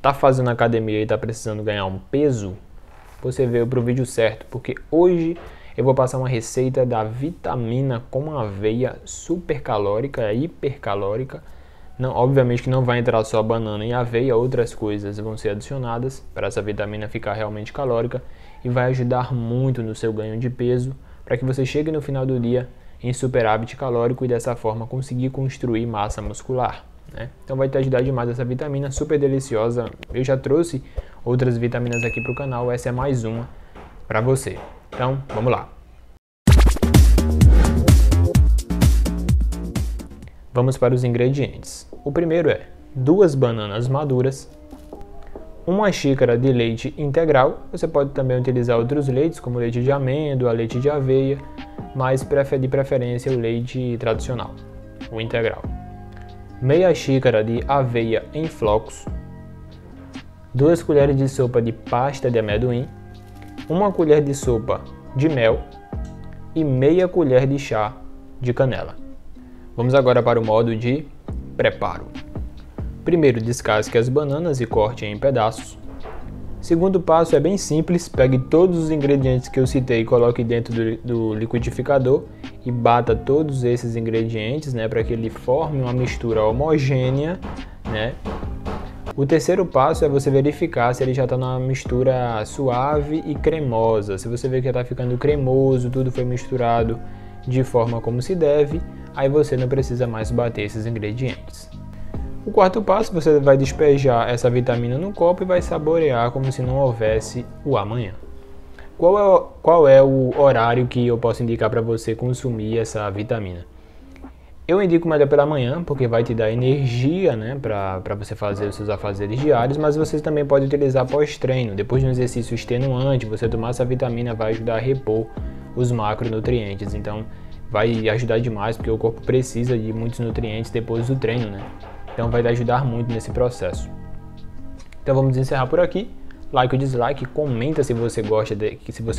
tá fazendo academia e tá precisando ganhar um peso, você veio pro vídeo certo, porque hoje eu vou passar uma receita da vitamina com aveia supercalórica, hipercalórica. Não, obviamente que não vai entrar só banana e aveia, outras coisas vão ser adicionadas para essa vitamina ficar realmente calórica e vai ajudar muito no seu ganho de peso, para que você chegue no final do dia em superávit calórico e dessa forma conseguir construir massa muscular, né? Então vai te ajudar demais essa vitamina super deliciosa. Eu já trouxe outras vitaminas aqui para o canal, essa é mais uma para você. Então vamos lá. Vamos para os ingredientes. O primeiro é 2 bananas maduras, 1 xícara de leite integral. Você pode também utilizar outros leites, como leite de amêndoa, leite de aveia, mas de preferência o leite tradicional, o integral. Meia xícara de aveia em flocos, 2 colheres de sopa de pasta de amendoim, 1 colher de sopa de mel e meia colher de chá de canela. Vamos agora para o modo de preparo. Primeiro, descasque as bananas e corte em pedaços. Segundo passo é bem simples, pegue todos os ingredientes que eu citei e coloque dentro do liquidificador e bata todos esses ingredientes, né, para que ele forme uma mistura homogênea, né? O terceiro passo é você verificar se ele já está numa mistura suave e cremosa. Se você vê que está ficando cremoso, tudo foi misturado de forma como se deve, aí você não precisa mais bater esses ingredientes. O quarto passo, você vai despejar essa vitamina no copo e vai saborear como se não houvesse o amanhã. Qual é o horário que eu posso indicar para você consumir essa vitamina? Eu indico melhor pela manhã, porque vai te dar energia, né, para você fazer os seus afazeres diários, mas você também pode utilizar pós-treino. Depois de um exercício extenuante, você tomar essa vitamina vai ajudar a repor os macronutrientes, então vai ajudar demais, porque o corpo precisa de muitos nutrientes depois do treino, né? Então vai te ajudar muito nesse processo. Então vamos encerrar por aqui. Like ou dislike, comenta se você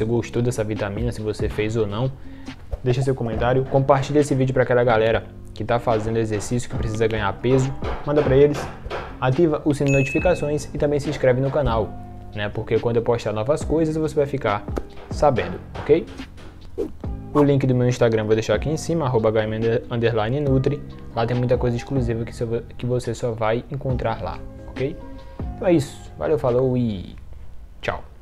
gostou dessa vitamina, se você fez ou não. Deixa seu comentário, compartilha esse vídeo para aquela galera que está fazendo exercício, que precisa ganhar peso, manda para eles, ativa o sino de notificações e também se inscreve no canal, né? Porque quando eu postar novas coisas você vai ficar sabendo, ok? O link do meu Instagram vou deixar aqui em cima, @HM_Nutri. Lá tem muita coisa exclusiva que você só vai encontrar lá, ok? Então é isso. Valeu, falou e tchau.